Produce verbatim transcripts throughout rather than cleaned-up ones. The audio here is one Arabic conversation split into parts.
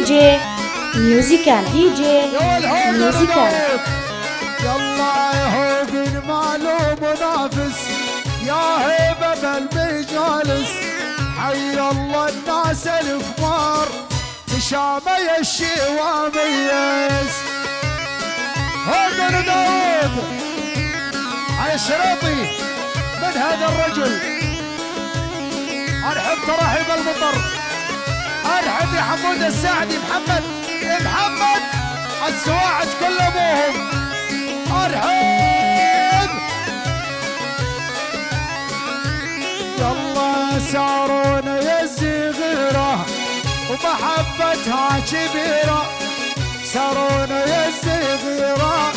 دي جي ميوزيكانا دي جي ميوزيكانا. يلا يا هوب المعلوم منافس، يا هيبة المجالس، حي الله الناس الكبار تشامي الشواميس. هوبنا داوود على الشريطي من هذا الرجل. أرحب ترحيب المطر، أرحب يا حمود الساعدي، محمد محمد السواعد كل أبوهم. أرحب يلا سارونا يا الصغيرة ومحبتها كبيرة، سارونا يا الصغيرة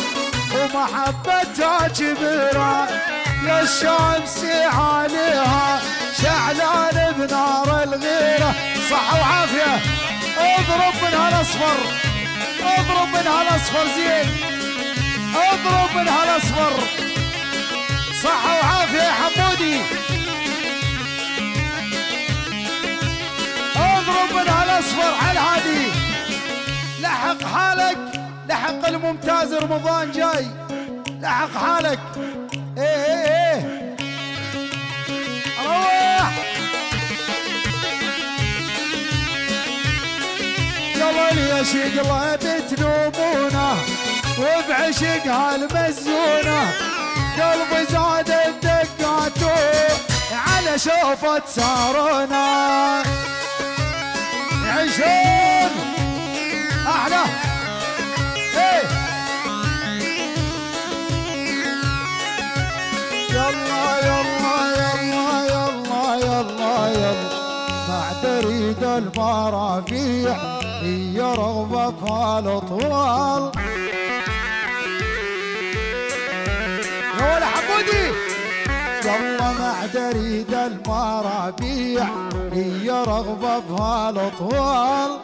ومحبتها كبيرة، يا الشمس عليها شعلان بنار الغيرة. صحة وعافية، اضرب منها الأصفر، اضرب منها الأصفر زين، اضرب منها الأصفر. صحة وعافية يا حمودي، اضرب منها الأصفر على الهادي. لحق حالك، لحق الممتاز، رمضان جاي، لحق حالك. ايه ايه ايه روح. يلا العشق غابة تلومونه وبعشقها المزيونه، قلبي زادت دقاته على شوفة سارونا. عشان احلى ايه. يلا يلا يلا يلا يلا يلا بعد ريد المرافيع هي رغبك على طوال. يا ولد حمودي، يلا بعد ريد المرافيع هي رغبك على طوال.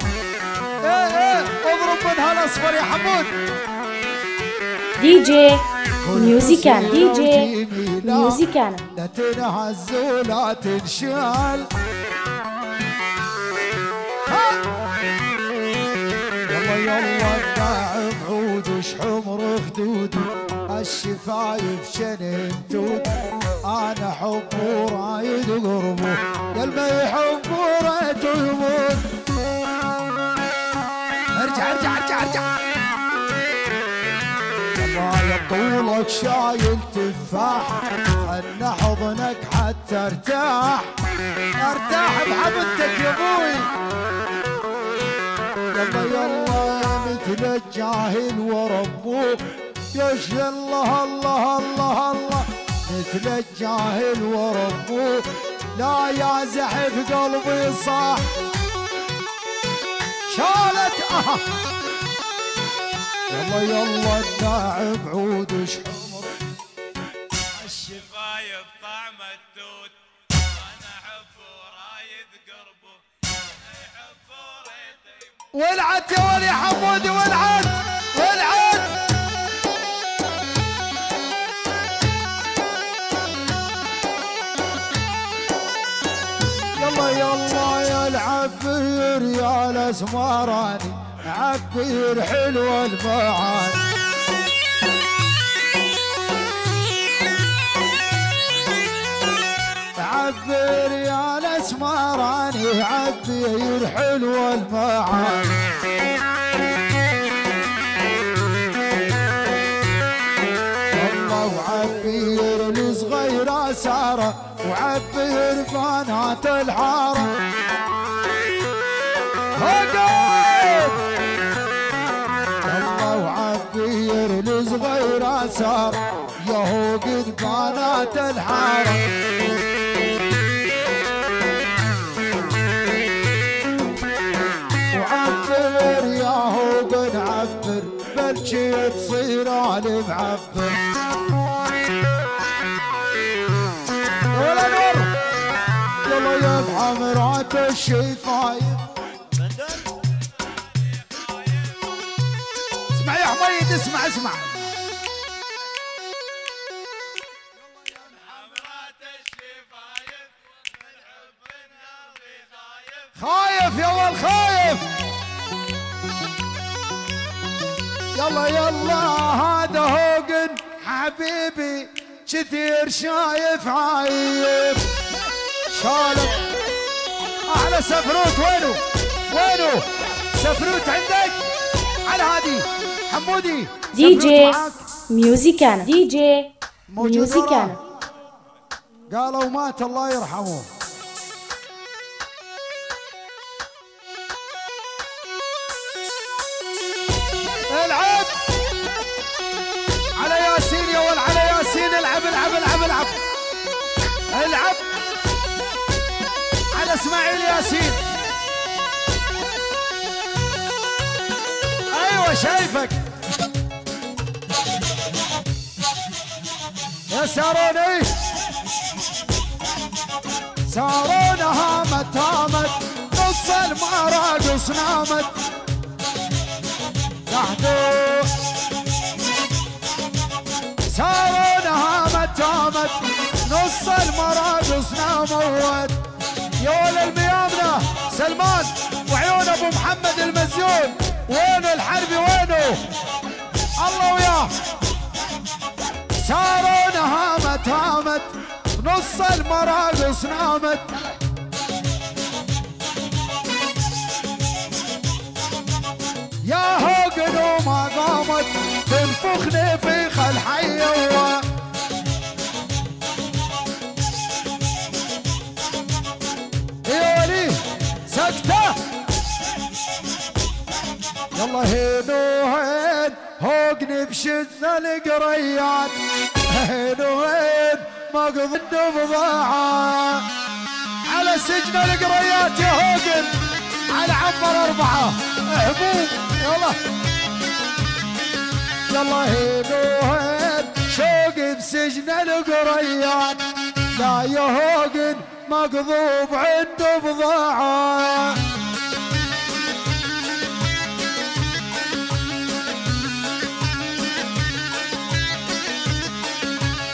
ايه ايه اضرب منها الاصفر يا حمود. دي جي ميوزيكانا دي جي ميوزيكانا. لا تنهز ولا تنشال. يلا يلا الناعم عود وش حمر خدود، الشفايف شنن تود، انا حبه رايد قربه، قلبي يحبه ريته يموت. ارجع ارجع ارجع ارجع. يا طولك شايل تفاح، خلنا حضنك حتى ارتاح، ارتاح بحبتك يا ابوي. يلا يلا مثل الجاهل ورا ابوه، يش الله الله الله الله مثل الجاهل ورا ابوه، لا يا زحف قلبي صاح شالت. أه يلا يلا الناعم عود وش حمر، الشفايف طعمه الدود، انا احبه رايد قربه، انا احبه ريته يموت. ولعت يا ولي حمودي، ولعت ولعت. يلا يلا يا العبير يا الاسمراني، عبير حلوة المعاني. عبير يا الاسمراني، عبير حلوة المعاني. والله وعبير الصغيرة سارة، وعبير بنات الحارة. صغيرة صار يهوق بنات الحارة. وعبر يهوق نعبر، بلشي تصير علي معبر. يلا يا بحمرات الشفايف، اسمع يا حميد، اسمع اسمع. خايف يا ولد خايف. يلا يلا هذا هوجن حبيبي كثير شايف عايف شالك احلى سفروت. وينو وينو سفروت عندك على هادي حمودي دي جي ميوزيكانا دي جي ميوزيكانا قالوا مات الله يرحمه. العب على ياسين يا ولد على ياسين العب العب العب العب العب على اسماعيل ياسين. ايوه شايفك يا ساروني سارونا هامت هامت نص المراقص نامت تحتوش سارونا هامت هامت نص المراقص نامت. يول الميامنة سلمان وعيون ابو محمد المزيون وينو الحربي وينو الله وياه. سارونا هامت هامت نص المراقص نامت يا هوجن وما قامت تنفخني في خل حيوة. يولي سكتة يلا هين وهين هوجني بشدة القريات هين وهين ماقض الضباعة على سجن القريات يا هوجن على عمر أربعة هبوب. يلا يلا هين وهين شوقي بسجن القريات لا يا هوجن مقضوب عنده بضاعة.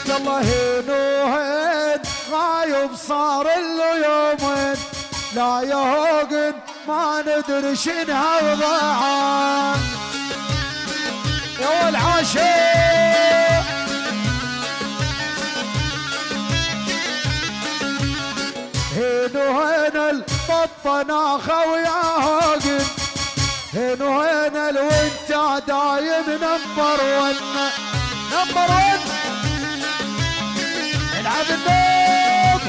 يلا هين وهين غايب صار له يومين لا يا هوجن ما ندري شنها وضاعة. يا والعاشق هين وهين البطناخة ويا هوجن هين وهين وانت دايم نمبر ون نمبر ون. العب النوم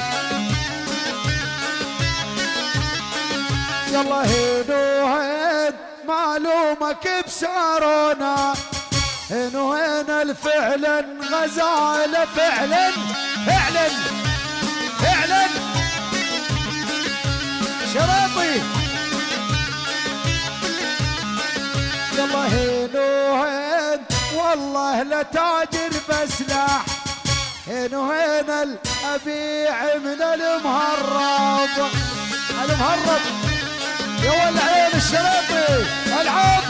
يلا هين وهين معلومك بسارونا هين وهين الفعلا غزالة فعلا فعلا فعلا شرطي. يلا هين وهين والله لتاجر بسلاح هين وهين الابيع من المهرب المهرب. يا ولد عين الشرطي العب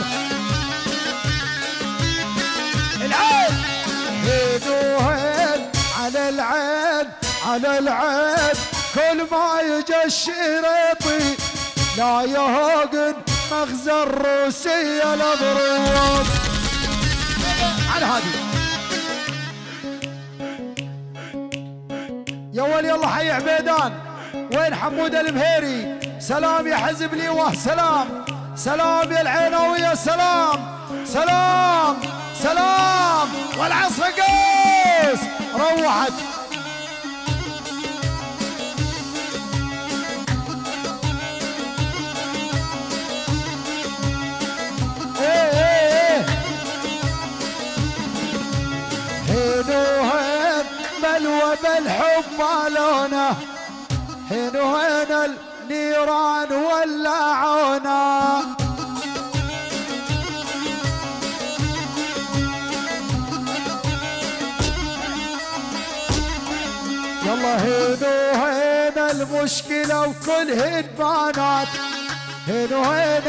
العب هين وهين على العين على العين كل ما يجي الشرطي لا يا هوجن مخزن روسي الابروس على هذه. يا ولي يلا حي عبيدان وين حمود البهيري سلام يا حزب لي وسلام سلام يا العيناويه سلام سلام سلام والعصر قيس روحت. ايه ايه ايه بالحب مالونا هين وهين النيران ولعونا. يلا هين وهين المشكلة وكلهن بنات هين وهين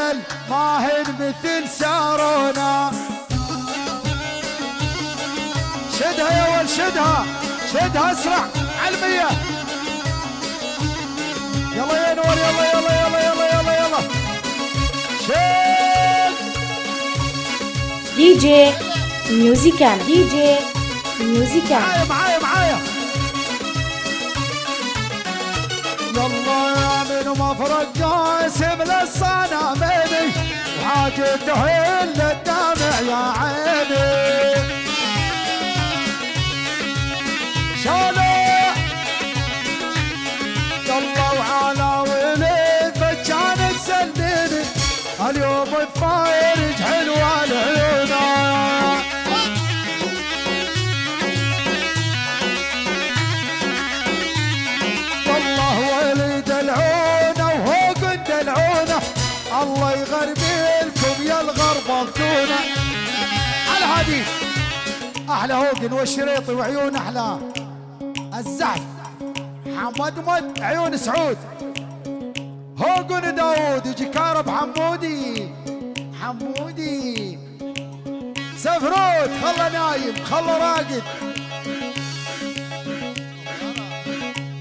الماهن مثل سارونا شدها يا ول شدها شدها اسرع على المية. يلا يا نور يلا يلا يلا يلا يلا يلا شد دي جي ميوزيكانا دي جي ميوزيكانا معايا معايا معايا يلا من مفرق جاسم للصنم وحاجة تحل الدمع يا عيني شالوا يلا وعلى ولد فجان تسليني اليوم الفايرج حلوة العيون الله يغربي لكم يا الغربة الكونة على هادي أحلى هوجن والشريطي وعيون أحلى الزعف حمدمد عيون سعود هوجن داوود يجي كارب حمودي حمودي سفروت خله نايم خله راقد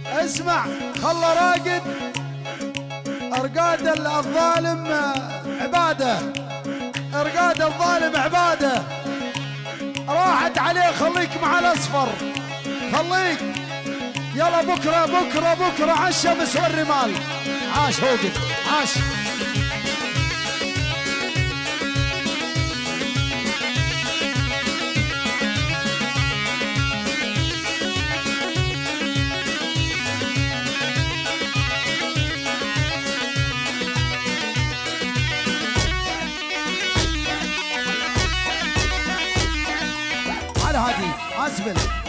اسمع خله راقد ارقاد الظالم عباده ارقاد الظالم عباده راحت عليه خليك مع الاصفر خليك يلا بكره بكره بكره عالشمس والرمال عاش هوقك عاش اسفل